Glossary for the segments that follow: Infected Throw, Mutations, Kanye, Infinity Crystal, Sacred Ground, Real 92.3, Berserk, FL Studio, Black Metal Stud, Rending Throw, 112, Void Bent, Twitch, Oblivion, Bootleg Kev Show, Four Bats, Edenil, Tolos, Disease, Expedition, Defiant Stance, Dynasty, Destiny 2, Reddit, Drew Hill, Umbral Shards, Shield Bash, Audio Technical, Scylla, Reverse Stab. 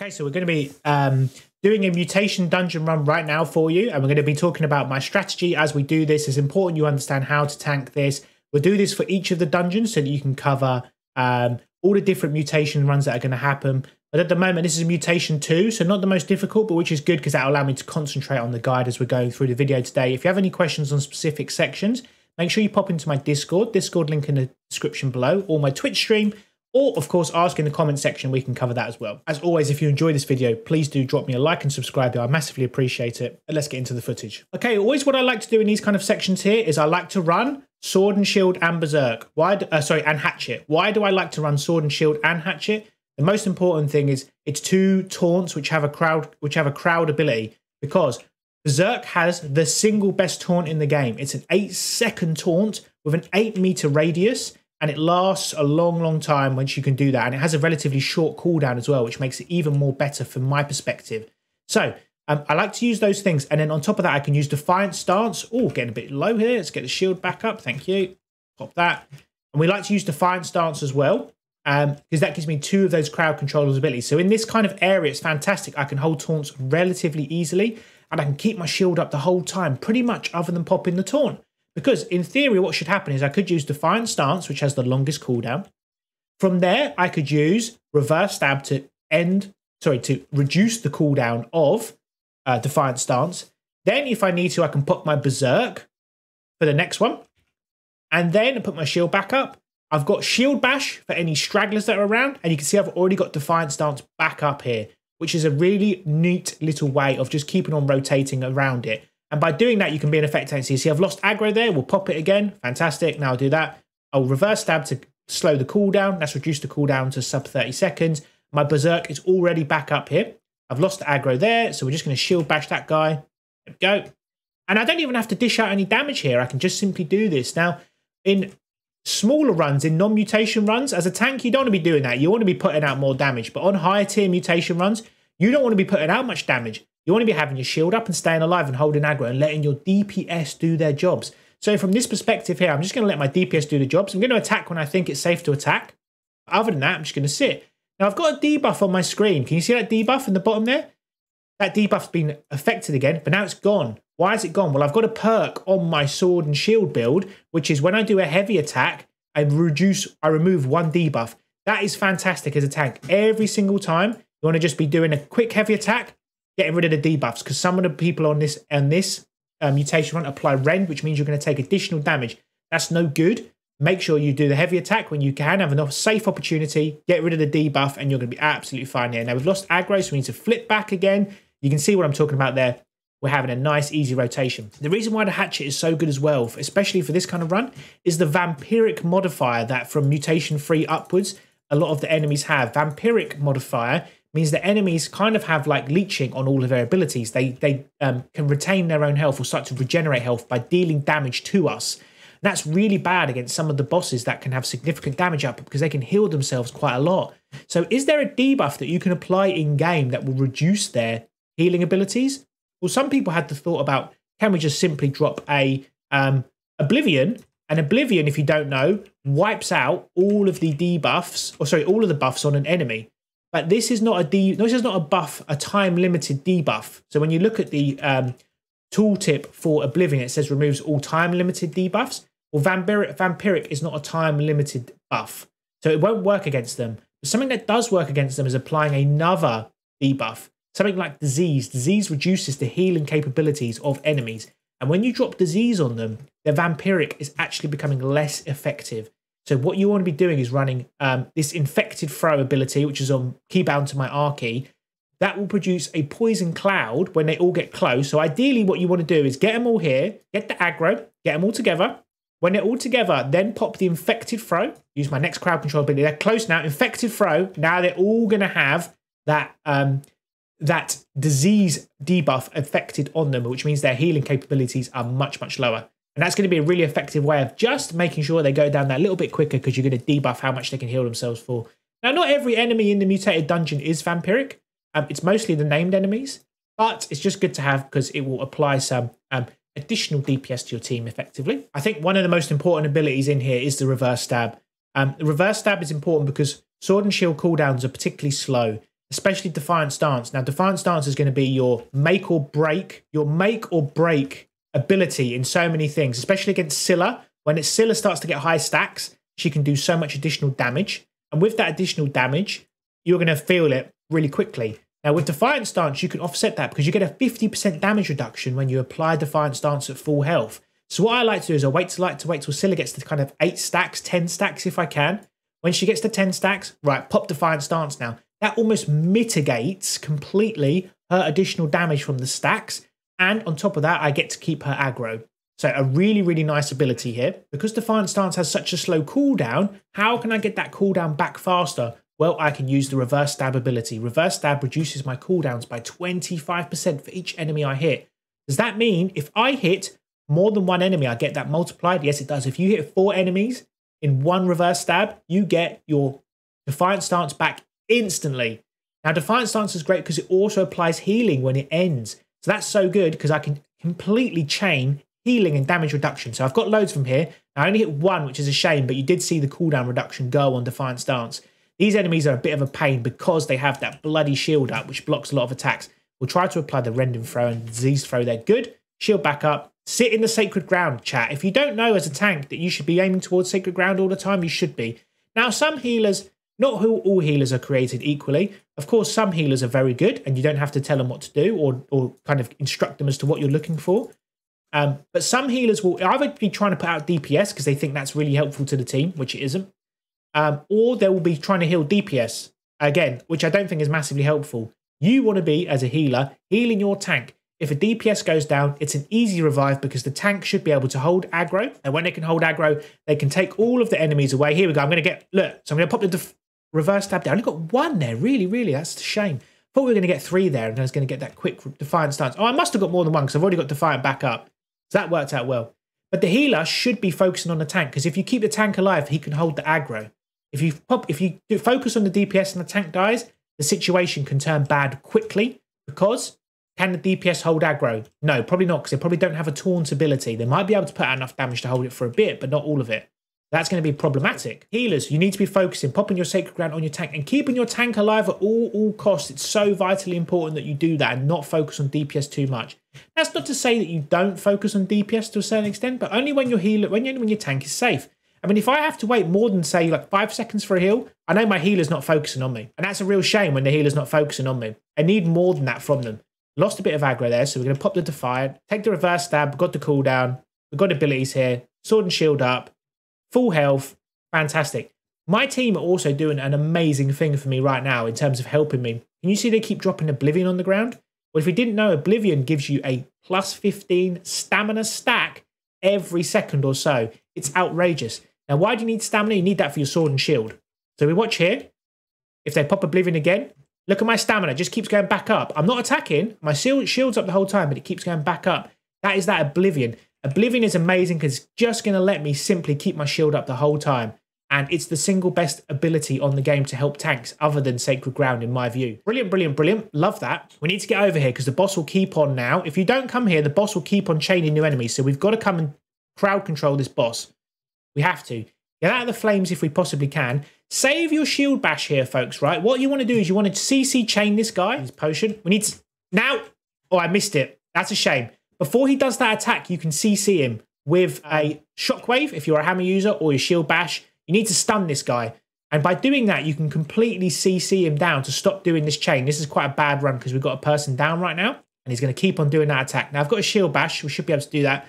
Okay, so we're going to be doing a mutation dungeon run right now for you, and we're going to be talking about my strategy as we do this. It's important you understand how to tank this. We'll do this for each of the dungeons so that you can cover all the different mutation runs that are going to happen. But at the moment, this is a mutation 2, so not the most difficult, but which is good because that'll allow me to concentrate on the guide as we're going through the video today. If you have any questions on specific sections, make sure you pop into my Discord. Discord link in the description below, or my Twitch stream, or of course ask in the comment section. We can cover that as well. As always, if you enjoy this video, please do drop me a like and subscribe. I massively appreciate it. And let's get into the footage. Okay, always what I like to do in these kind of sections here is I like to run Sword and Shield and Berserk. And Hatchet. Why do I like to run Sword and Shield and Hatchet? The most important thing is it's two taunts which have a crowd ability, because Berserk has the single best taunt in the game. It's an 8-second taunt with an 8-meter radius, and it lasts a long, long time once you can do that. And it has a relatively short cooldown as well, which makes it even more better from my perspective. So I like to use those things. And then on top of that, I can use Defiant Stance. Oh, getting a bit low here. Let's get the shield back up. Thank you. Pop that. And we like to use Defiant Stance as well, because that gives me two of those crowd controllers abilities. So in this kind of area, it's fantastic. I can hold taunts relatively easily, and I can keep my shield up the whole time, pretty much, other than popping the taunt. Because in theory, what should happen is I could use Defiant Stance, which has the longest cooldown. From there, I could use Reverse Stab to reduce the cooldown of Defiant Stance. Then, if I need to, I can pop my Berserk for the next one, and then put my shield back up. I've got Shield Bash for any stragglers that are around, and you can see I've already got Defiant Stance back up here, which is a really neat little way of just keeping on rotating around it. And by doing that, you can be an effect tank. So you see I've lost aggro there. We'll pop it again. Fantastic. Now I'll do that. I'll Reverse Stab to slow the cooldown. That's reduced the cooldown to sub 30 seconds. My Berserk is already back up here. I've lost the aggro there, so we're just going to Shield Bash that guy. There we go. And I don't even have to dish out any damage here. I can just simply do this. Now, in smaller runs, in non-mutation runs, as a tank, you don't want to be doing that. You want to be putting out more damage. But on higher tier mutation runs, you don't want to be putting out much damage. You want to be having your shield up and staying alive and holding aggro and letting your DPS do their jobs. So from this perspective here, I'm just going to let my DPS do the jobs. I'm going to attack when I think it's safe to attack. Other than that, I'm just going to sit. Now, I've got a debuff on my screen. Can you see that debuff in the bottom there? That debuff's been affected again, but now it's gone. Why is it gone? Well, I've got a perk on my sword and shield build, which is when I do a heavy attack, I remove one debuff. That is fantastic as a tank. Every single time, you want to just be doing a quick heavy attack, getting rid of the debuffs, because some of the people on this mutation run apply Rend, which means you're going to take additional damage. That's no good. Make sure you do the heavy attack when you can, have enough safe opportunity, get rid of the debuff, and you're going to be absolutely fine here. Now, we've lost aggro, so we need to flip back again. You can see what I'm talking about there. We're having a nice, easy rotation. The reason why the Hatchet is so good as well, especially for this kind of run, is the Vampiric modifier that from Mutation 3 upwards, a lot of the enemies have. Vampiric modifier means that enemies kind of have like leeching on all of their abilities. They can retain their own health or start to regenerate health by dealing damage to us. And that's really bad against some of the bosses that can have significant damage output because they can heal themselves quite a lot. So is there a debuff that you can apply in-game that will reduce their healing abilities? Well, some people had the thought about, can we just simply drop a Oblivion? And Oblivion, if you don't know, wipes out all of the debuffs, or sorry, all of the buffs on an enemy. But this is not a buff, a time-limited debuff. So when you look at the tooltip for Oblivion, it says removes all time-limited debuffs. Well, Vampiric is not a time-limited buff, so it won't work against them. But something that does work against them is applying another debuff, something like Disease. Disease reduces the healing capabilities of enemies. And when you drop Disease on them, their Vampiric is actually becoming less effective. So what you want to be doing is running this Infected Throw ability, which is on keybound to my R key. That will produce a poison cloud when they all get close. So ideally what you want to do is get them all here, get the aggro, get them all together. When they're all together, then pop the Infected Throw. Use my next crowd control ability. They're close now. Infected Throw. Now they're all going to have that, that disease debuff affected on them, which means their healing capabilities are much, much lower. And that's going to be a really effective way of just making sure they go down that little bit quicker, because you're going to debuff how much they can heal themselves for. Now, not every enemy in the mutated dungeon is vampiric. It's mostly the named enemies, but it's just good to have because it will apply some additional DPS to your team effectively. I think one of the most important abilities in here is the Reverse Stab. The Reverse Stab is important because Sword and Shield cooldowns are particularly slow. especially Defiant Stance. Now, Defiant Stance is going to be your make or break ability in so many things, especially against Scylla. When Scylla starts to get high stacks, she can do so much additional damage. And with that additional damage, you're going to feel it really quickly. Now, with Defiant Stance, you can offset that because you get a 50% damage reduction when you apply Defiant Stance at full health. So what I like to do is I wait till Scylla gets to kind of 8 stacks, 10 stacks if I can. When she gets to 10 stacks, right, pop Defiant Stance now. That almost mitigates completely her additional damage from the stacks. And on top of that, I get to keep her aggro. So a really, really nice ability here. Because Defiant Stance has such a slow cooldown, how can I get that cooldown back faster? Well, I can use the Reverse Stab ability. Reverse Stab reduces my cooldowns by 25% for each enemy I hit. Does that mean if I hit more than one enemy, I get that multiplied? Yes, it does. If you hit 4 enemies in one Reverse Stab, you get your Defiant Stance back instantly. Now, Defiant Stance is great because it also applies healing when it ends. So that's so good because I can completely chain healing and damage reduction. So I've got loads from here. I only hit one, which is a shame, but you did see the cooldown reduction go on Defiant Stance. These enemies are a bit of a pain because they have that bloody shield up, which blocks a lot of attacks. We'll try to apply the Rending Throw and Disease Throw. They're good. Shield back up. Sit in the Sacred Ground, chat. If you don't know as a tank that you should be aiming towards Sacred Ground all the time, you should be. Now, some healers... Not all healers are created equally. Of course, some healers are very good and you don't have to tell them what to do or kind of instruct them as to what you're looking for. But some healers will either be trying to put out DPS because they think that's really helpful to the team, which it isn't, or they will be trying to heal DPS, again, which I don't think is massively helpful. You want to be, as a healer, healing your tank. If a DPS goes down, it's an easy revive because the tank should be able to hold aggro. And when they can hold aggro, they can take all of the enemies away. Here we go. I'm going to get... Look, so I'm going to pop the... Reverse Stab there. I only got one there. Really, really. That's a shame. Thought we were going to get 3 there and I was going to get that quick Defiant Stance. Oh, I must have got more than one because I've already got Defiant back up. So that worked out well. But the healer should be focusing on the tank because if you keep the tank alive, he can hold the aggro. If you focus on the DPS and the tank dies, the situation can turn bad quickly because can the DPS hold aggro? No, probably not because they probably don't have a taunt ability. They might be able to put out enough damage to hold it for a bit, but not all of it. That's going to be problematic. Healers, you need to be focusing, popping your Sacred Ground on your tank and keeping your tank alive at all costs. It's so vitally important that you do that and not focus on DPS too much. That's not to say that you don't focus on DPS to a certain extent, but only when your healer, when your tank is safe. I mean, if I have to wait more than, say, like 5 seconds for a heal, I know my healer's not focusing on me. And that's a real shame when the healer's not focusing on me. I need more than that from them. Lost a bit of aggro there, so we're going to pop the Defiant, take the Reverse Stab, got the cooldown, we've got abilities here, sword and shield up, full health, fantastic. My team are also doing an amazing thing for me right now in terms of helping me. Can you see they keep dropping Oblivion on the ground? Well, if you didn't know, Oblivion gives you a plus 15 stamina stack every second or so. It's outrageous. Now, why do you need stamina? You need that for your sword and shield. So we watch here. If they pop Oblivion again, look at my stamina. It just keeps going back up. I'm not attacking. My shield's up the whole time, but it keeps going back up. That is that Oblivion. Oblivion is amazing because it's just going to let me simply keep my shield up the whole time. And it's the single best ability on the game to help tanks other than Sacred Ground in my view. Brilliant, brilliant, brilliant. Love that. We need to get over here because the boss will keep on now. If you don't come here, the boss will keep on chaining new enemies. So we've got to come and crowd control this boss. We have to. Get out of the flames if we possibly can. Save your shield bash here, folks, right? What you want to do is you want to CC chain this guy. His potion. We need to... Now! Oh, I missed it. That's a shame. Before he does that attack, you can CC him with a shockwave if you're a hammer user or your shield bash. You need to stun this guy. And by doing that, you can completely CC him down to stop doing this chain. This is quite a bad run because we've got a person down right now. And he's going to keep on doing that attack. Now, I've got a shield bash. We should be able to do that.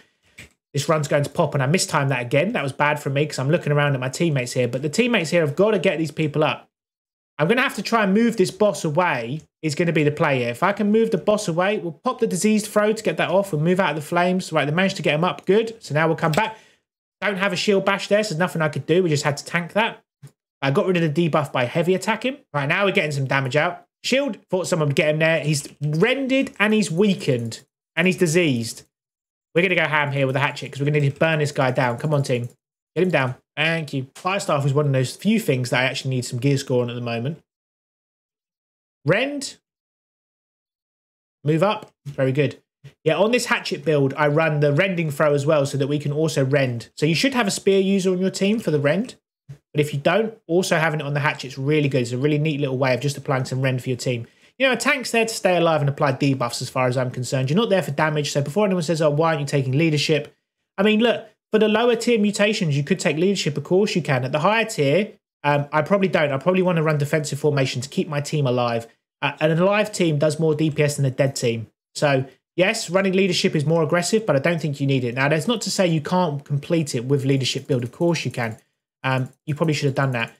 This run's going to pop and I mistimed that again. That was bad for me because I'm looking around at my teammates here. But the teammates here have got to get these people up. I'm going to have to try and move this boss away is going to be the play here. If I can move the boss away, we'll pop the Disease Throw to get that off. We'll move out of the flames. Right, they managed to get him up. Good. So now we'll come back. Don't have a shield bash there, so there's nothing I could do. We just had to tank that. I got rid of the debuff by heavy attacking. Right, now we're getting some damage out. Shield. Thought someone would get him there. He's rended and he's weakened. And he's diseased. We're going to go ham here with a hatchet because we're going to need to burn this guy down. Come on, team. Get him down. Thank you. Firestaff is one of those few things that I actually need some gear score on at the moment. Rend. Move up. Very good. Yeah, on this hatchet build, I run the Rending Throw as well so that we can also rend. So you should have a spear user on your team for the rend. But But if you don't, also having it on the hatch, it's really good. It's a really neat little way of just applying some rend for your team. You know, a tank's there to stay alive and apply debuffs as far as I'm concerned. You're not there for damage. So before anyone says, oh, why aren't you taking leadership? I mean, look, for the lower tier mutations, you could take leadership. Of course you can. At the higher tier, I probably don't. I probably want to run defensive formation to keep my team alive. And an alive team does more DPS than a dead team. So yes, running leadership is more aggressive, but I don't think you need it. Now, that's not to say you can't complete it with leadership build. Of course you can. You probably should have done that.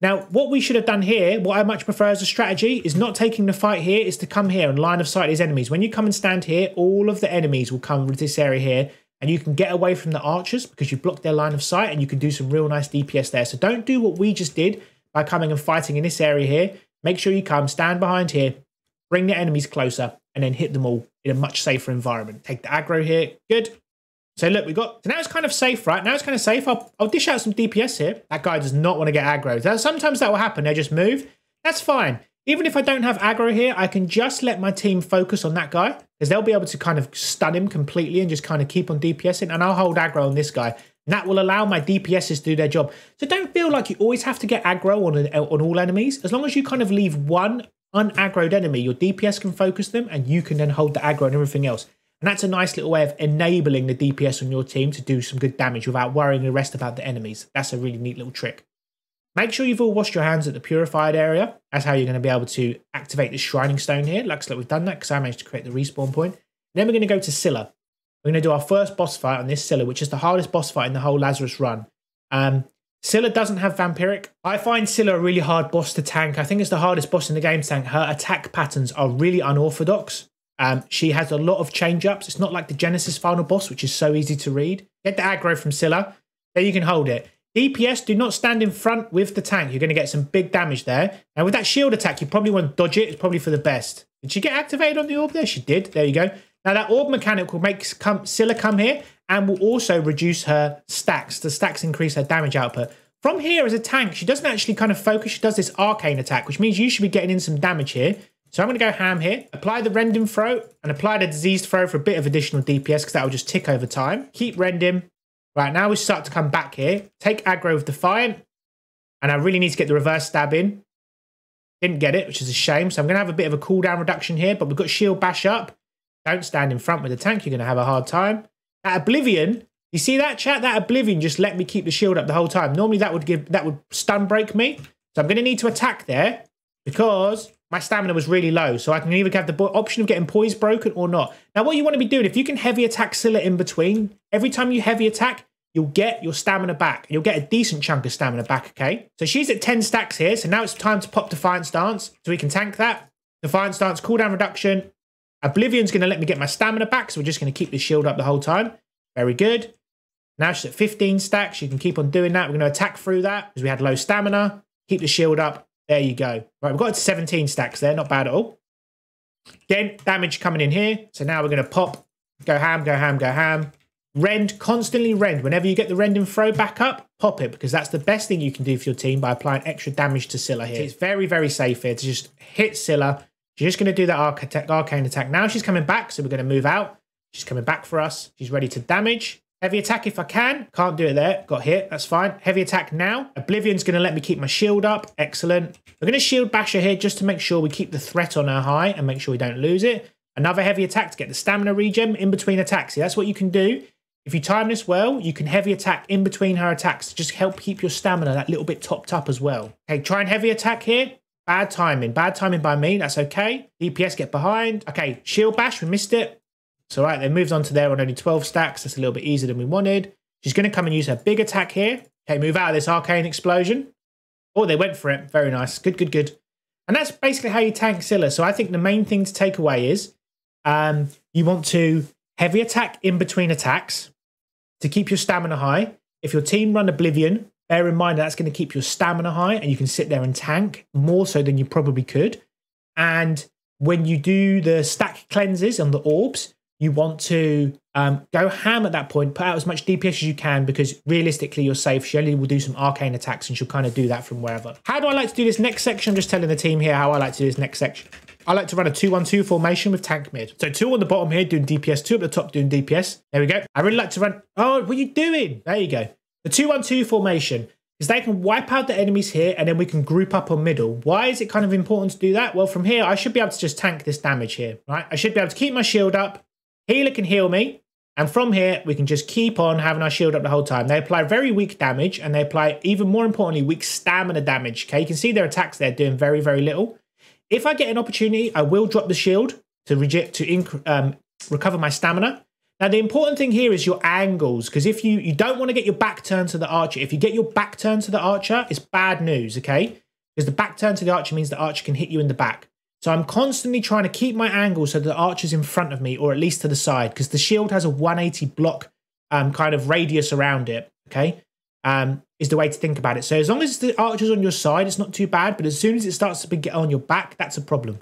Now, what we should have done here, what I much prefer as a strategy, is not taking the fight here, is to come here and line of sight these enemies. When you come and stand here, all of the enemies will come with this area here, and you can get away from the archers because you've blocked their line of sight, and you can do some real nice DPS there. So don't do what we just did by coming and fighting in this area here. Make sure you come, stand behind here, bring the enemies closer, and then hit them all in a much safer environment. Take the aggro here. Good. So look, we've got... So now it's kind of safe, right? Now it's kind of safe. I'll dish out some DPS here. That guy does not want to get aggro. Sometimes that will happen. They just move. That's fine. Even if I don't have aggro here, I can just let my team focus on that guy because they'll be able to kind of stun him completely and just kind of keep on DPSing, and I'll hold aggro on this guy. And that will allow my DPSs to do their job. So don't feel like you always have to get aggro on all enemies. As long as you kind of leave one unaggroed enemy, your DPS can focus them and you can then hold the aggro and everything else. And that's a nice little way of enabling the DPS on your team to do some good damage without worrying the rest about the enemies. That's a really neat little trick. Make sure you've all washed your hands at the purified area. That's how you're going to be able to activate the Shrining Stone here. Looks like we've done that because I managed to create the respawn point. And then we're going to go to Scylla. We're going to do our first boss fight on this Scylla, which is the hardest boss fight in the whole Lazarus run. Scylla doesn't have Vampiric. I find Scylla a really hard boss to tank. I think it's the hardest boss in the game to tank. Her attack patterns are really unorthodox. She has a lot of change-ups. It's not like the Genesis final boss, which is so easy to read. Get the aggro from Scylla. There you can hold it. DPS, do not stand in front with the tank. You're going to get some big damage there. And with that shield attack, you probably want to dodge it. It's probably for the best. Did she get activated on the orb there? She did. There you go. Now, that orb mechanic will make Scylla come here and will also reduce her stacks. The stacks increase her damage output. From here, as a tank, she doesn't actually kind of focus. She does this arcane attack, which means you should be getting in some damage here. So I'm going to go ham here, apply the Rending Throw, and apply the Disease Throw for a bit of additional DPS because that will just tick over time. Keep rending. Right, now we start to come back here. Take aggro with Defiant, and I really need to get the Reverse Stab in. Didn't get it, which is a shame. So I'm going to have a bit of a cooldown reduction here, but we've got Shield Bash up. Don't stand in front with the tank. You're going to have a hard time. That Oblivion, you see that, chat? That Oblivion just let me keep the shield up the whole time. Normally that would stun break me. So I'm going to need to attack there because... my stamina was really low, so I can either have the option of getting poise broken or not. Now, what you want to be doing, if you can heavy attack Scylla in between, every time you heavy attack, you'll get your stamina back. You'll get a decent chunk of stamina back, okay? So she's at 10 stacks here, so now it's time to pop Defiant Stance, so we can tank that. Defiant Stance, cooldown reduction. Oblivion's going to let me get my stamina back, so we're just going to keep the shield up the whole time. Very good. Now she's at 15 stacks. You can keep on doing that. We're going to attack through that because we had low stamina. Keep the shield up. There you go. Right, we've got it to 17 stacks there. Not bad at all. Then damage coming in here. So now we're going to pop. Go ham, go ham, go ham. Rend. Constantly rend. Whenever you get the Rending Throw back up, pop it. Because that's the best thing you can do for your team by applying extra damage to Scylla here. So it's very, very safe here to just hit Scylla. She's just going to do that arcane attack. Now she's coming back, so we're going to move out. She's coming back for us. She's ready to damage. Heavy attack if I can. Can't do it there. Got hit. That's fine. Heavy attack now. Oblivion's going to let me keep my shield up. Excellent. We're going to shield bash her here just to make sure we keep the threat on her high and make sure we don't lose it. Another heavy attack to get the stamina regen in between attacks. See, that's what you can do. If you time this well, you can heavy attack in between her attacks to just help keep your stamina that little bit topped up as well. Okay, try and heavy attack here. Bad timing. Bad timing by me. That's okay. DPS get behind. Okay, shield bash. We missed it. So, right, they moved on to there on only 12 stacks. That's a little bit easier than we wanted. She's going to come and use her big attack here. Okay, move out of this arcane explosion. Oh, they went for it. Very nice. Good, good, good. And that's basically how you tank Scylla. So I think the main thing to take away is you want to heavy attack in between attacks to keep your stamina high. If your team run Oblivion, bear in mind that's going to keep your stamina high and you can sit there and tank more so than you probably could. And when you do the stack cleanses on the orbs, you want to go ham at that point, put out as much DPS as you can because realistically you're safe. She only will do some arcane attacks and she'll kind of do that from wherever. How do I like to do this next section? I'm just telling the team here how I like to do this next section. I like to run a 2-1-2 formation with tank mid. So 2 on the bottom here doing DPS, 2 up the top doing DPS. There we go. I really like to run... Oh, what are you doing? There you go. The 2-1-2 formation. is they can wipe out the enemies here and then we can group up on middle. Why is it kind of important to do that? Well, from here, I should be able to just tank this damage here, right? I should be able to keep my shield up. Healer can heal me. And from here, we can just keep on having our shield up the whole time. They apply very weak damage, and they apply, even more importantly, weak stamina damage. Okay, you can see their attacks there doing very, very little. If I get an opportunity, I will drop the shield to recover my stamina. Now, the important thing here is your angles, because if you don't want to get your back turned to the archer. If you get your back turned to the archer, it's bad news, okay? Because the back turn to the archer means the archer can hit you in the back. So I'm constantly trying to keep my angle so the archer's in front of me, or at least to the side, because the shield has a 180 block kind of radius around it, okay, is the way to think about it. So as long as the archer's on your side, it's not too bad, but as soon as it starts to get on your back, that's a problem.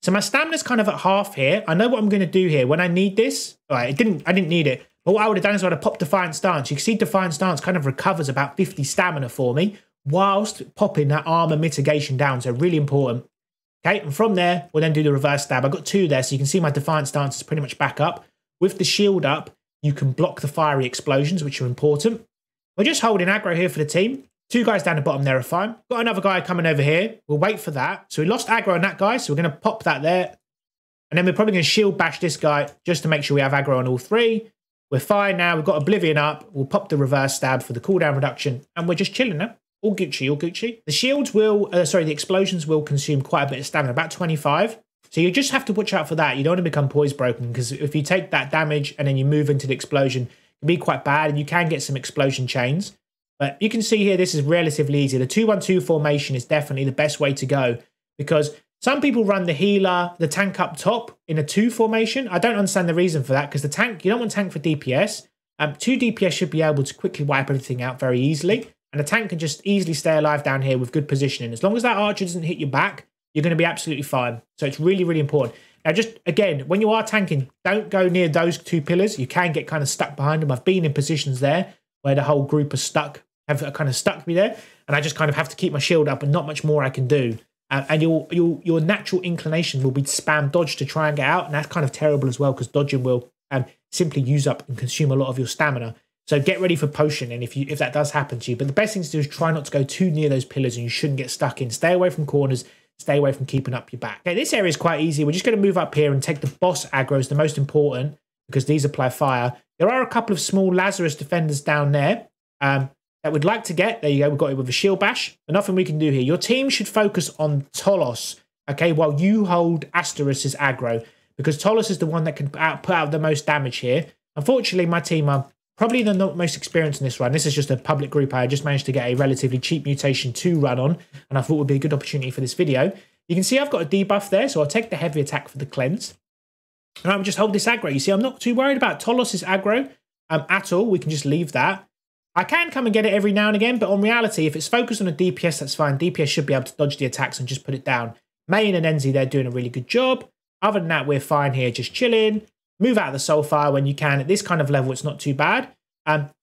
So my stamina's kind of at half here. I know what I'm going to do here. When I need this, all right, I didn't need it, but what I would have done is I would have popped Defiant Stance. You can see Defiant Stance kind of recovers about 50 stamina for me, whilst popping that armor mitigation down, so really important. Okay, and from there, we'll then do the reverse stab. I've got two there, so you can see my Defiant Stance is pretty much back up. With the shield up, you can block the fiery explosions, which are important. We're just holding aggro here for the team. Two guys down the bottom there are fine. Got another guy coming over here. We'll wait for that. So we lost aggro on that guy, so we're going to pop that there. And then we're probably going to shield bash this guy just to make sure we have aggro on all three. We're fine now. We've got Oblivion up. We'll pop the reverse stab for the cooldown reduction, and we're just chilling now. All Gucci, all Gucci. The shields will, the explosions will consume quite a bit of stamina, about 25. So you just have to watch out for that. You don't want to become poise broken, because if you take that damage and then you move into the explosion, it can be quite bad, and you can get some explosion chains. But you can see here, this is relatively easy. The 2-1-2 formation is definitely the best way to go, because some people run the healer, the tank up top in a 2 formation. I don't understand the reason for that, because the tank, you don't want tank for DPS. 2 DPS should be able to quickly wipe everything out very easily. And the tank can just easily stay alive down here with good positioning. As long as that archer doesn't hit your back, you're going to be absolutely fine. So it's really, really important. Now, just again, when you are tanking, don't go near those two pillars. You can get kind of stuck behind them. I've been in positions there where the whole group are stuck, have kind of stuck me there. And I just kind of have to keep my shield up and not much more I can do. And your natural inclination will be to spam dodge to try and get out. And that's kind of terrible as well, because dodging will simply use up and consume a lot of your stamina. So get ready for potion, and if that does happen to you. But the best thing to do is try not to go too near those pillars, and you shouldn't get stuck in. Stay away from corners. Stay away from keeping up your back. Okay, this area is quite easy. We're just going to move up here and take the boss aggros, the most important, because these apply fire. There are a couple of small Lazarus defenders down there that we'd like to get. There you go. We've got it with a shield bash. But nothing we can do here. Your team should focus on Tolos, okay, while you hold Asteris's aggro, because Tolos is the one that can put out the most damage here. Unfortunately, my team are probably the not most experienced in this run. This is just a public group. I just managed to get a relatively cheap Mutation 2 run on, and I thought it would be a good opportunity for this video. You can see I've got a debuff there, so I'll take the heavy attack for the cleanse. And I'll just hold this aggro. You see, I'm not too worried about Tolos' aggro at all. We can just leave that. I can come and get it every now and again, but on reality, if it's focused on a DPS, that's fine. DPS should be able to dodge the attacks and just put it down. Main and Enzi, they're doing a really good job. Other than that, we're fine here, just chilling. Move out of the Soulfire when you can. At this kind of level, it's not too bad,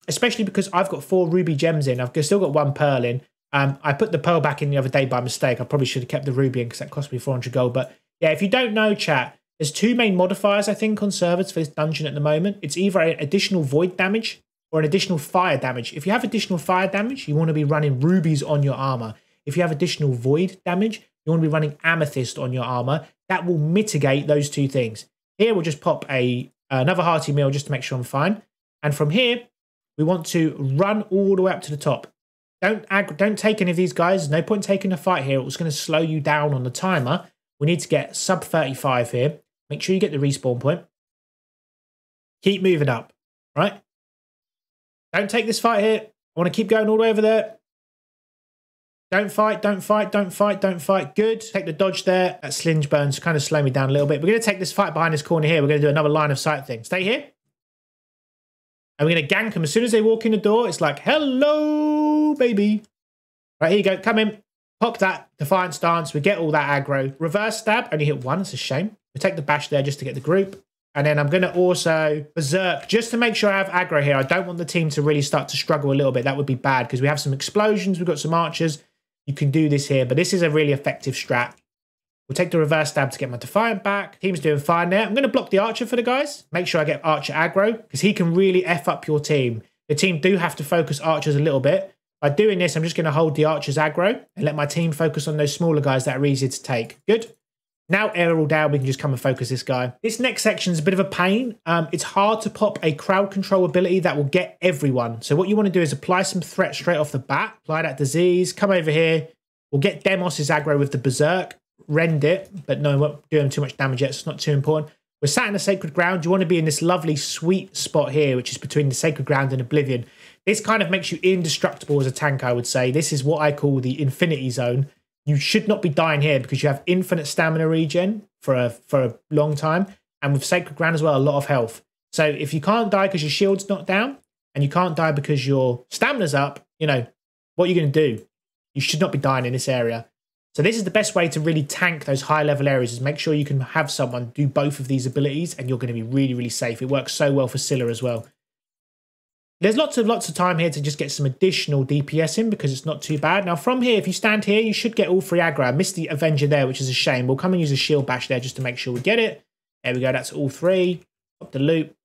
especially because I've got 4 ruby gems in. I've still got 1 pearl in. I put the pearl back in the other day by mistake. I probably should have kept the ruby in because that cost me 400 gold. But yeah, if you don't know, chat, there's 2 main modifiers, I think, on servers for this dungeon at the moment. It's either an additional void damage or an additional fire damage. If you have additional fire damage, you want to be running rubies on your armor. If you have additional void damage, you want to be running amethyst on your armor. That will mitigate those 2 things. Here, we'll just pop another hearty meal just to make sure I'm fine. And from here, we want to run all the way up to the top. Don't take any of these guys. No point taking a fight here. It was going to slow you down on the timer. We need to get sub 35 here. Make sure you get the respawn point. Keep moving up, right? Don't take this fight here. I want to keep going all the way over there. Don't fight, don't fight, don't fight, don't fight. Good. Take the dodge there. That slinge burns kind of slow me down a little bit. We're going to take this fight behind this corner here. We're going to do another line of sight thing. Stay here. And we're going to gank them. As soon as they walk in the door, it's like, hello, baby. Right, here you go. Come in. Pop that Defiant Stance. We get all that aggro. Reverse stab. Only hit 1. It's a shame. We take the bash there just to get the group. And then I'm going to also berserk just to make sure I have aggro here. I don't want the team to really start to struggle a little bit. That would be bad because we have some explosions. We've got some archers. You can do this here, but this is a really effective strat. We'll take the reverse stab to get my Defiant back. Team's doing fine there. I'm going to block the archer for the guys. Make sure I get archer aggro because he can really F up your team. The team do have to focus archers a little bit, By doing this, I'm just going to hold the archers aggro and let my team focus on those smaller guys that are easier to take. Good. Now air all down, we can just come and focus this guy. This next section is a bit of a pain. It's hard to pop a crowd control ability that will get everyone. So what you want to do is apply some threat straight off the bat. Apply that disease. Come over here. We'll get Demos's aggro with the Berserk. Rend it, but no, it won't do him too much damage yet. So it's not too important. We're sat in the Sacred Ground. You want to be in this lovely sweet spot here, which is between the Sacred Ground and Oblivion. This kind of makes you indestructible as a tank, I would say. This is what I call the Infinity Zone. You should not be dying here because you have infinite stamina regen for a long time. And with Sacred Ground as well, a lot of health. So if you can't die because your shield's not down and you can't die because your stamina's up, you know, what are you going to do? You should not be dying in this area. So this is the best way to really tank those high level areas, is make sure you can have someone do both of these abilities and you're going to be really, really safe. It works so well for Scylla as well. There's lots of time here to just get some additional DPS in because it's not too bad. Now from here, if you stand here, you should get all three aggro. I missed the Avenger there, which is a shame. We'll come and use a Shield Bash there just to make sure we get it. There we go, that's all three. Up the loop.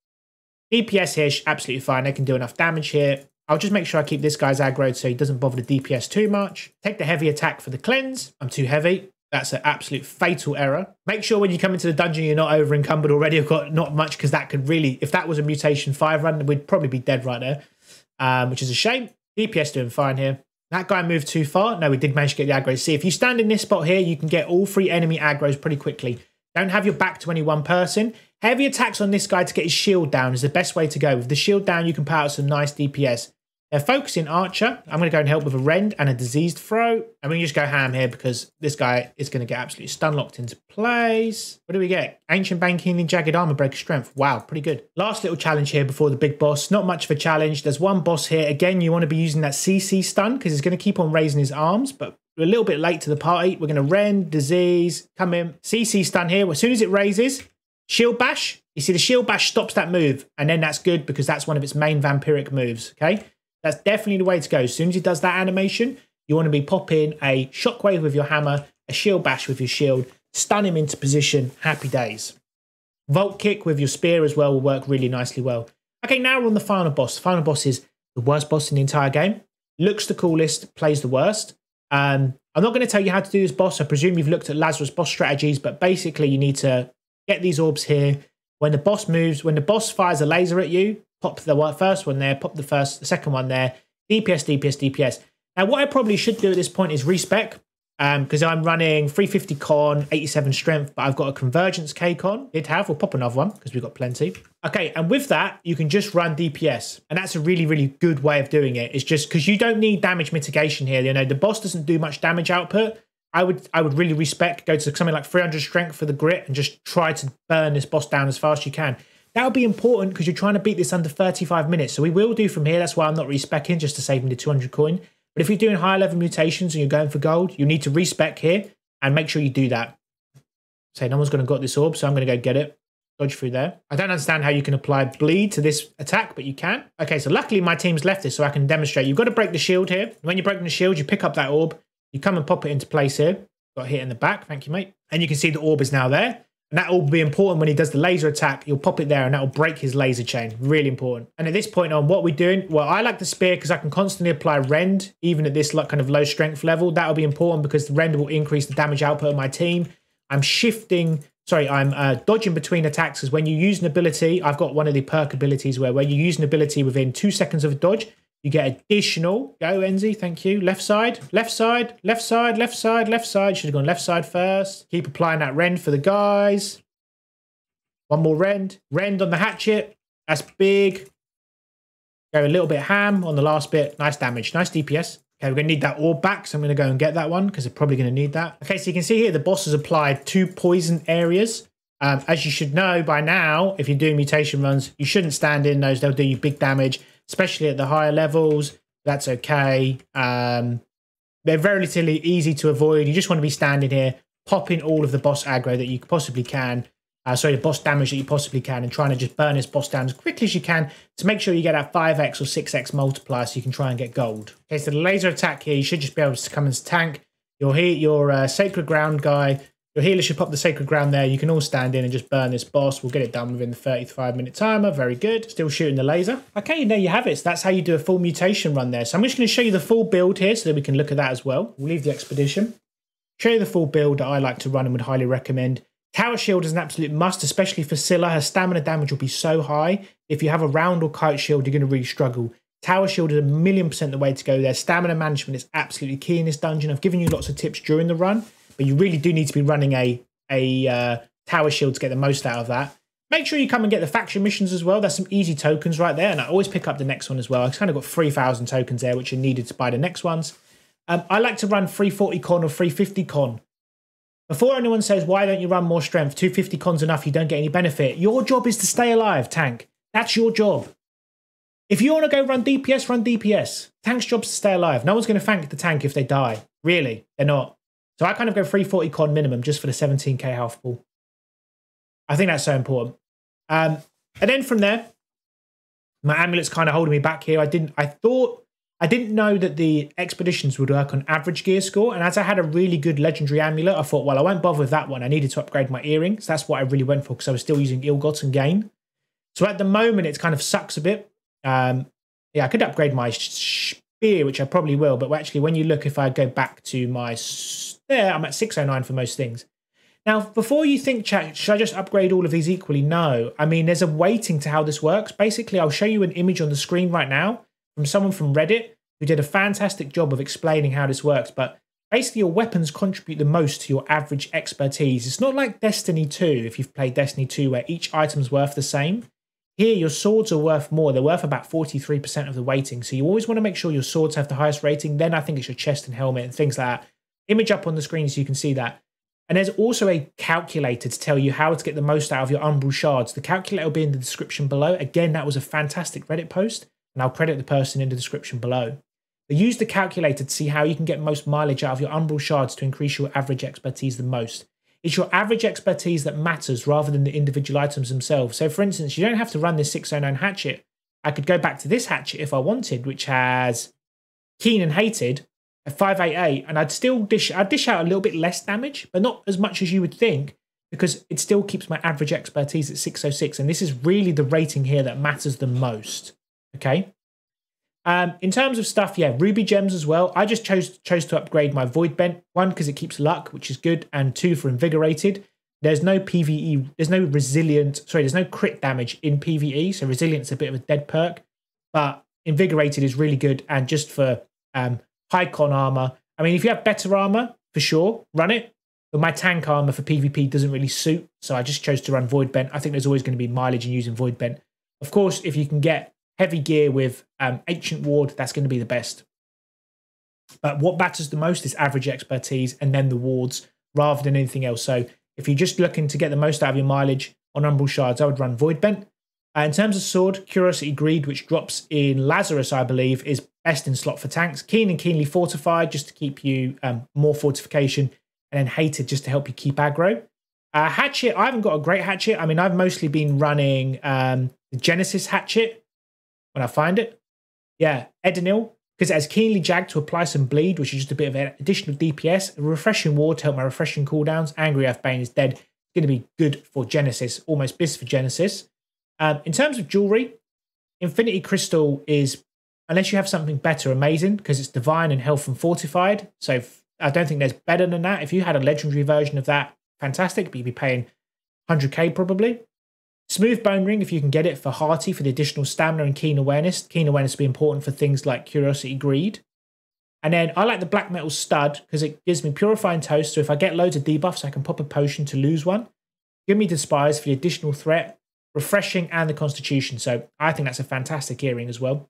DPS here is absolutely fine. They can do enough damage here. I'll just make sure I keep this guy's aggroed so he doesn't bother the DPS too much. Take the heavy attack for the cleanse. I'm too heavy. That's an absolute fatal error. Make sure when you come into the dungeon, you're not over encumbered already. I've got not much because that could really, if that was a mutation 5 run, we'd probably be dead right there, which is a shame. DPS doing fine here. That guy moved too far. No, we did manage to get the aggro. See, if you stand in this spot here, you can get all three enemy aggros pretty quickly. Don't have your back to any one person. Heavy attacks on this guy to get his shield down is the best way to go. With the shield down, you can power out some nice DPS. They're focusing Archer. I'm going to go and help with a Rend and a Diseased Throw. And we can just go ham here because this guy is going to get absolutely stunlocked into place. What do we get? Ancient Bane, Healing, Jagged Armor Breaker, Strength. Wow, pretty good. Last little challenge here before the big boss. Not much of a challenge. There's one boss here. Again, you want to be using that CC stun because he's going to keep on raising his arms, but we're a little bit late to the party. We're going to Rend, Disease, come in. CC stun here. As soon as it raises, Shield Bash. You see the Shield Bash stops that move, and then that's good because that's one of its main vampiric moves, okay? That's definitely the way to go. As soon as he does that animation, you want to be popping a shockwave with your hammer, a shield bash with your shield, stun him into position, happy days. Volt kick with your spear as well will work really nicely well. Okay, now we're on the final boss. The final boss is the worst boss in the entire game. Looks the coolest, plays the worst. I'm not going to tell you how to do this boss. I presume you've looked at Lazarus boss strategies, but basically you need to get these orbs here. When the boss moves, when the boss fires a laser at you, pop the first one there, pop the second one there, DPS, DPS, DPS. Now, what I probably should do at this point is respec, because I'm running 350 con, 87 strength, but I've got a Convergence K con. We'll pop another one, because we've got plenty. Okay, and with that, you can just run DPS, and that's a really, really good way of doing it. It's just because you don't need damage mitigation here. You know, the boss doesn't do much damage output. I would really respec, go to something like 300 strength for the grit, and just try to burn this boss down as fast as you can. That'll be important because you're trying to beat this under 35 minutes. So we will do from here. That's why I'm not respecing, just to save me the 200 coin. But if you're doing higher level mutations and you're going for gold, you need to respec here and make sure you do that. So no one's going to got this orb, so I'm going to go get it. Dodge through there. I don't understand how you can apply bleed to this attack, but you can. Okay, so luckily my team's left this so I can demonstrate. You've got to break the shield here. When you're breaking the shield, you pick up that orb. You come and pop it into place here. Got hit in the back. Thank you, mate. And you can see the orb is now there. And that will be important when he does the laser attack. You'll pop it there and that will break his laser chain. Really important. And at this point on, what we're doing, well, I like the spear because I can constantly apply Rend, even at this like kind of low strength level. That'll be important because the Rend will increase the damage output of my team. I'm shifting, sorry, I'm dodging between attacks because when you use an ability, I've got one of the perk abilities where when you use an ability within 2 seconds of a dodge, you get additional, go Enzi, thank you, left side, left side, left side, left side, left side, should have gone left side first. Keep applying that Rend for the guys. One more Rend, Rend on the hatchet, that's big. Go a little bit ham on the last bit, nice damage, nice DPS. Okay, we're going to need that orb back, so I'm going to go and get that one because they're probably going to need that. Okay, so you can see here the boss has applied 2 poison areas. As you should know by now, if you're doing mutation runs, you shouldn't stand in those, they'll do you big damage. Especially at the higher levels, that's okay. They're relatively easy to avoid. You just want to be standing here, popping all of the boss aggro that you possibly can, the boss damage that you possibly can, and trying to just burn this boss down as quickly as you can to make sure you get that 5x or 6x multiplier so you can try and get gold. Okay, so the laser attack here, you should just be able to come and tank. You'll hit your Sacred Ground guy. Your healer should pop the Sacred Ground there. You can all stand in and just burn this boss. We'll get it done within the 35-minute timer. Very good. Still shooting the laser. Okay, and there you have it. So that's how you do a full mutation run there. So I'm just going to show you the full build here so that we can look at that as well. We'll leave the expedition. Show you the full build that I like to run and would highly recommend. Tower Shield is an absolute must, especially for Scylla. Her stamina damage will be so high. If you have a round or kite shield, you're going to really struggle. Tower Shield is 1,000,000% the way to go there. Stamina management is absolutely key in this dungeon. I've given you lots of tips during the run, but you really do need to be running a Tower Shield to get the most out of that. Make sure you come and get the faction missions as well. There's some easy tokens right there, and I always pick up the next one as well. I've kind of got 3,000 tokens there, which are needed to buy the next ones. I like to run 340 con or 350 con. Before anyone says, why don't you run more strength? 250 con's enough, you don't get any benefit. Your job is to stay alive, tank. That's your job. If you want to go run DPS, run DPS. Tank's job's to stay alive. No one's going to thank the tank if they die. Really, they're not. So I kind of go 340 con minimum just for the 17k health pool. I think that's so important. And then from there, my amulet's kind of holding me back here. I didn't know that the expeditions would work on average gear score, and as I had a really good legendary amulet, I thought, well, I won't bother with that one. I needed to upgrade my earrings. That's what I really went for because I was still using ill-gotten gain. So at the moment, it kind of sucks a bit. Yeah, I could upgrade my spear, which I probably will, but actually when you look, if I go back to my... there, I'm at 609 for most things. Now, before you think, chat, should I just upgrade all of these equally? No. I mean, there's a weighting to how this works. Basically, I'll show you an image on the screen right now from someone from Reddit who did a fantastic job of explaining how this works. But basically, your weapons contribute the most to your average expertise. It's not like Destiny 2, if you've played Destiny 2, where each item's worth the same. Here, your swords are worth more. They're worth about 43% of the weighting. So you always want to make sure your swords have the highest rating. Then I think it's your chest and helmet and things like that. Image up on the screen so you can see that. And there's also a calculator to tell you how to get the most out of your Umbral Shards. The calculator will be in the description below. Again, that was a fantastic Reddit post, and I'll credit the person in the description below. But use the calculator to see how you can get most mileage out of your Umbral Shards to increase your average expertise the most. It's your average expertise that matters rather than the individual items themselves. So for instance, you don't have to run this 609 hatchet. I could go back to this hatchet if I wanted, which has Keen and Hated at 588, and I'd still dish out a little bit less damage, but not as much as you would think, because it still keeps my average expertise at 606, and this is really the rating here that matters the most, okay? In terms of stuff, yeah, ruby gems as well. I just chose to upgrade my Void Bent, one, because it keeps luck, which is good, and two, for invigorated. There's no PvE, there's no crit damage in PvE, so resilience is a bit of a dead perk, but invigorated is really good, and just for high con armor. I mean, if you have better armor, for sure, run it, but my tank armor for PvP doesn't really suit, so I just chose to run Void Bent. I think there's always going to be mileage in using Void Bent. Of course, if you can get heavy gear with Ancient Ward, that's going to be the best. But what matters the most is average expertise and then the wards rather than anything else. So if you're just looking to get the most out of your mileage on Umbral Shards, I would run Void Bent. In terms of sword, Curiosity Greed, which drops in Lazarus, I believe, is best in slot for tanks. Keen and Keenly Fortified, just to keep you more fortification. And then Hated, just to help you keep aggro. Hatchet, I haven't got a great hatchet. I mean, I've mostly been running the Genesis hatchet. When I find it, yeah, Edenil, because it has Keenly Jag to apply some bleed, which is just a bit of an additional DPS, a refreshing ward to help my refreshing cooldowns. Angry Earth Bane is dead. It's going to be good for Genesis, almost bliss for Genesis. In terms of jewelry, Infinity Crystal is, unless you have something better, amazing, because it's divine and health and fortified. So I don't think there's better than that. If you had a legendary version of that, fantastic, but you'd be paying 100k probably. Smooth Bone Ring, if you can get it, for Hearty, for the additional stamina and keen awareness. Keen awareness will be important for things like Curiosity Greed. And then I like the Black Metal Stud because it gives me Purifying Toast, so if I get loads of debuffs, I can pop a potion to lose one. Give me Despise for the additional threat, Refreshing, and the Constitution. So I think that's a fantastic earring as well.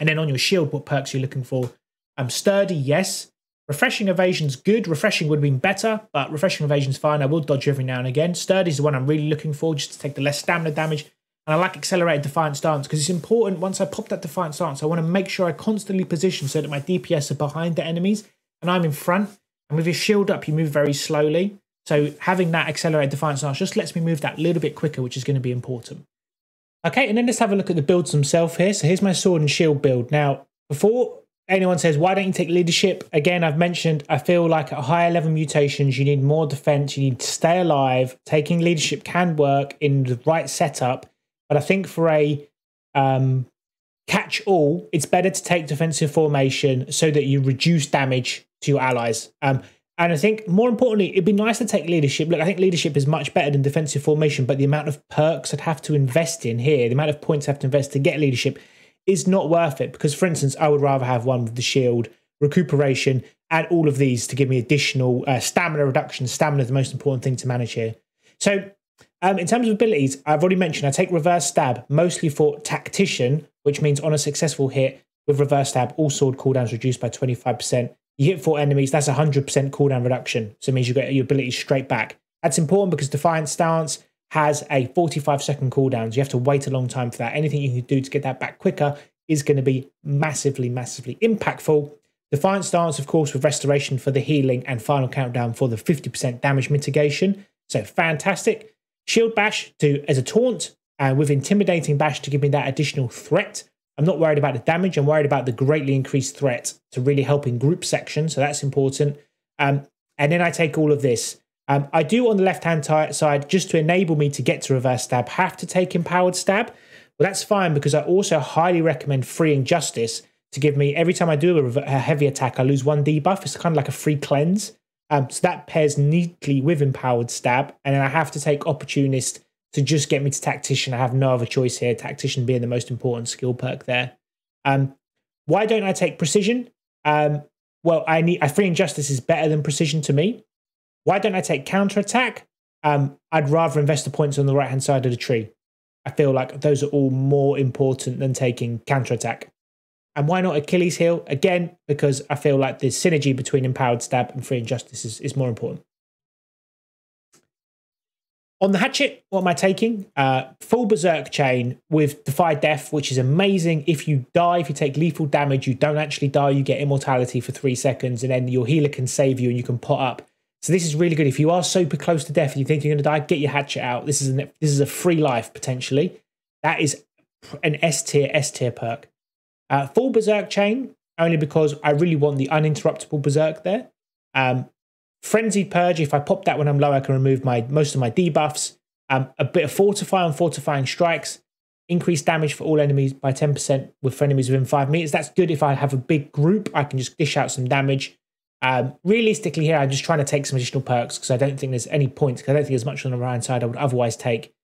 And then on your shield, what perks you're looking for. Sturdy, yes. Refreshing Evasion's good. Refreshing would have been better, but Refreshing Evasion's fine. I will dodge every now and again. Sturdy's the one I'm really looking for, just to take the less stamina damage. And I like Accelerated Defiant Stance because it's important. Once I pop that Defiant Stance, I want to make sure I constantly position so that my DPS are behind the enemies and I'm in front. And with your shield up, you move very slowly. So having that Accelerated Defiant Stance just lets me move that little bit quicker, which is going to be important. Okay, and then let's have a look at the builds themselves here. So here's my sword and shield build. Now, before Anyone says, why don't you take leadership? Again, I've mentioned, I feel like at higher level mutations, you need more defense. You need to stay alive. Taking leadership can work in the right setup. But I think for a catch all, it's better to take defensive formation so that you reduce damage to your allies. And I think more importantly, it'd be nice to take leadership. Look, I think leadership is much better than defensive formation, but the amount of perks I'd have to invest in here, the amount of points I have to invest to get leadership is not worth it. Because for instance, I would rather have one with the shield, recuperation, and all of these to give me additional stamina reduction. Stamina is the most important thing to manage here. So in terms of abilities, I've already mentioned, I take reverse stab mostly for tactician, which means on a successful hit with reverse stab, all sword cooldowns reduced by 25%. You hit 4 enemies, that's 100% cooldown reduction. So it means you get your ability straight back. That's important because Defiant Stance has a 45-second cooldown. So you have to wait a long time for that. Anything you can do to get that back quicker is going to be massively, massively impactful. Defiant Stance, of course, with Restoration for the healing and Final Countdown for the 50% damage mitigation. So fantastic. Shield Bash as a taunt and with Intimidating Bash to give me that additional threat. I'm not worried about the damage. I'm worried about the greatly increased threat to really help in group section. So that's important. And then I take all of this. I do on the left-hand side, just to enable me to get to reverse stab, have to take empowered stab. Well, that's fine because I also highly recommend freeing justice to give me, every time I do a heavy attack, I lose 1 debuff. It's kind of like a free cleanse. So that pairs neatly with empowered stab. And then I have to take opportunist to just get me to tactician. I have no other choice here, tactician being the most important skill perk there. Why don't I take precision? Well, free injustice is better than precision to me. Why don't I take counterattack? I'd rather invest the points on the right-hand side of the tree. I feel like those are all more important than taking counterattack. And why not Achilles heel? Again, because I feel like the synergy between empowered stab and free injustice is more important. On the hatchet, what am I taking? Full berserk chain with defy death, which is amazing. If you die, if you take lethal damage, you don't actually die. You get immortality for 3 seconds, and then your healer can save you and you can pot up. So this is really good. If you are super close to death and you think you're going to die, get your hatchet out. This is a free life potentially. That is an S tier perk. Full berserk chain only because I really want the uninterruptible berserk there. Frenzied Purge, if I pop that when I'm low, I can remove most of my debuffs. A bit of Fortify on Fortifying Strikes. Increased damage for all enemies by 10% for enemies within 5 meters. That's good if I have a big group. I can just dish out some damage. Realistically here, I'm just trying to take some additional perks because I don't think there's any points, because I don't think there's much on the right side I would otherwise take.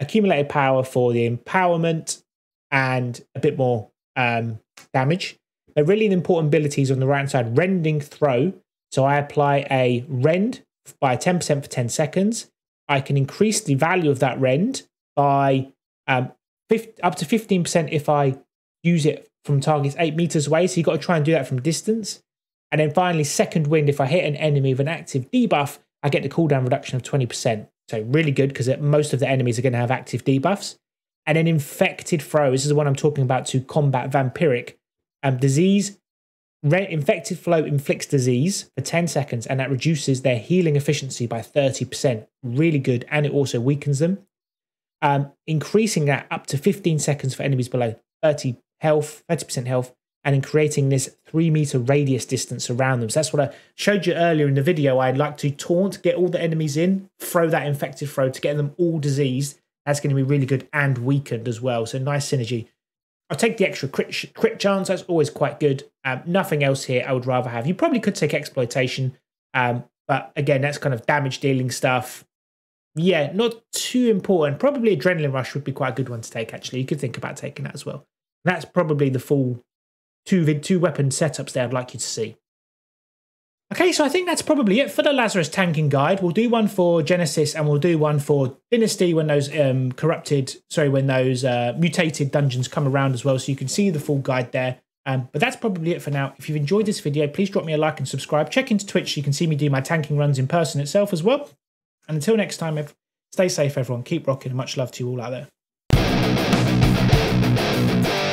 Accumulated power for the empowerment and a bit more damage. They're really important abilities on the right side. Rending Throw. So I apply a rend by 10% for 10 seconds. I can increase the value of that rend by up to 15% if I use it from targets 8 meters away. So you've got to try and do that from distance. And then finally, second wind, if I hit an enemy with an active debuff, I get the cooldown reduction of 20%. So really good because most of the enemies are going to have active debuffs. And then infected throw. This is the one I'm talking about to combat vampiric disease. Infected Flow inflicts disease for 10 seconds and that reduces their healing efficiency by 30%. Really good, and it also weakens them. Increasing that up to 15 seconds for enemies below 30% health, and in creating this 3-meter radius distance around them. So that's what I showed you earlier in the video. I'd like to taunt, get all the enemies in, throw that infected throw to get them all diseased. That's going to be really good and weakened as well. So nice synergy. I'll take the extra crit chance. That's always quite good. Nothing else here I would rather have. You probably could take exploitation. But again, that's kind of damage dealing stuff. Yeah, not too important. Probably adrenaline rush would be quite a good one to take, actually. You could think about taking that as well. And that's probably the full two weapon setups there I'd like you to see. Okay, so I think that's probably it for the Lazarus tanking guide. We'll do one for Genesis and we'll do one for Dynasty when those mutated dungeons come around as well, so you can see the full guide there. But that's probably it for now. If you've enjoyed this video, please drop me a like and subscribe. Check into Twitch so you can see me do my tanking runs in person itself as well. And until next time, stay safe everyone, keep rocking, much love to you all out there.